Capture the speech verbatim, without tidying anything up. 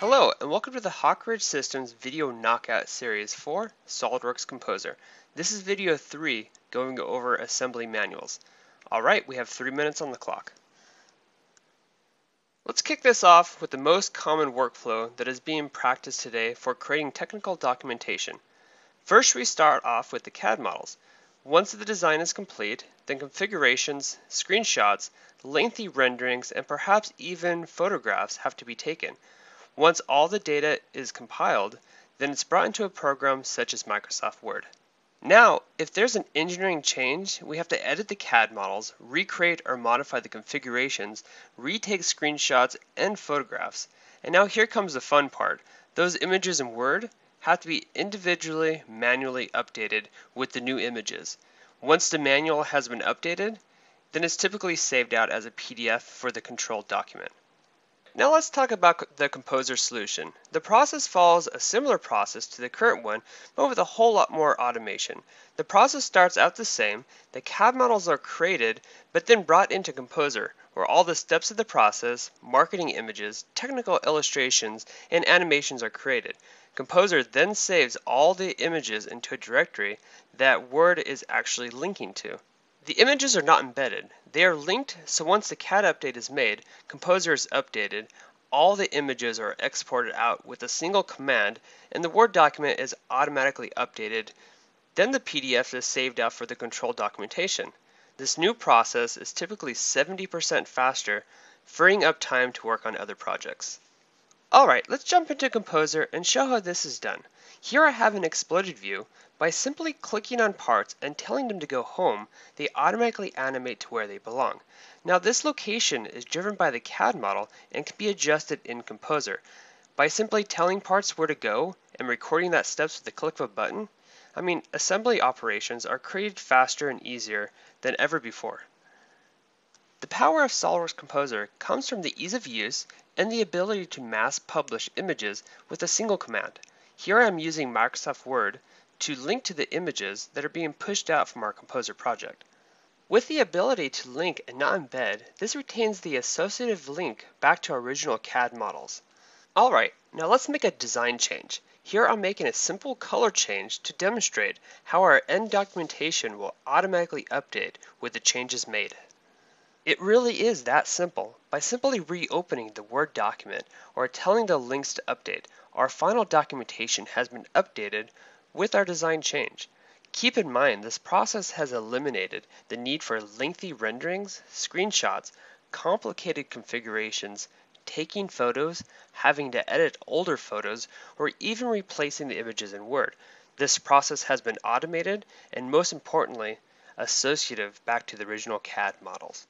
Hello and welcome to the Hawk Ridge Systems video knockout series for SolidWorks Composer. This is video three going over assembly manuals. Alright, we have three minutes on the clock. Let's kick this off with the most common workflow that is being practiced today for creating technical documentation. First, we start off with the C A D models. Once the design is complete, then configurations, screenshots, lengthy renderings, and perhaps even photographs have to be taken. Once all the data is compiled, then it's brought into a program such as Microsoft Word. Now, if there's an engineering change, we have to edit the C A D models, recreate or modify the configurations, retake screenshots and photographs. And now here comes the fun part. Those images in Word have to be individually manually updated with the new images. Once the manual has been updated, then it's typically saved out as a P D F for the controlled document. Now let's talk about the Composer solution. The process follows a similar process to the current one, but with a whole lot more automation. The process starts out the same, the C A D models are created, but then brought into Composer, where all the steps of the process, marketing images, technical illustrations, and animations are created. Composer then saves all the images into a directory that Word is actually linking to. The images are not embedded. They are linked, so once the C A D update is made, Composer is updated, all the images are exported out with a single command, and the Word document is automatically updated. Then the P D F is saved out for the control documentation. This new process is typically seventy percent faster, freeing up time to work on other projects. Alright, let's jump into Composer and show how this is done. Here I have an exploded view. By simply clicking on parts and telling them to go home, they automatically animate to where they belong. Now this location is driven by the C A D model and can be adjusted in Composer. By simply telling parts where to go and recording that steps with the click of a button, I mean, assembly operations are created faster and easier than ever before. The power of SolidWorks Composer comes from the ease of use and the ability to mass publish images with a single command. Here I am using Microsoft Word to link to the images that are being pushed out from our Composer project. With the ability to link and not embed, this retains the associative link back to our original C A D models. Alright, now let's make a design change. Here I'm making a simple color change to demonstrate how our end documentation will automatically update with the changes made. It really is that simple. By simply reopening the Word document or telling the links to update, our final documentation has been updated with our design change. Keep in mind, this process has eliminated the need for lengthy renderings, screenshots, complicated configurations, taking photos, having to edit older photos, or even replacing the images in Word. This process has been automated and, most importantly, associative back to the original C A D models.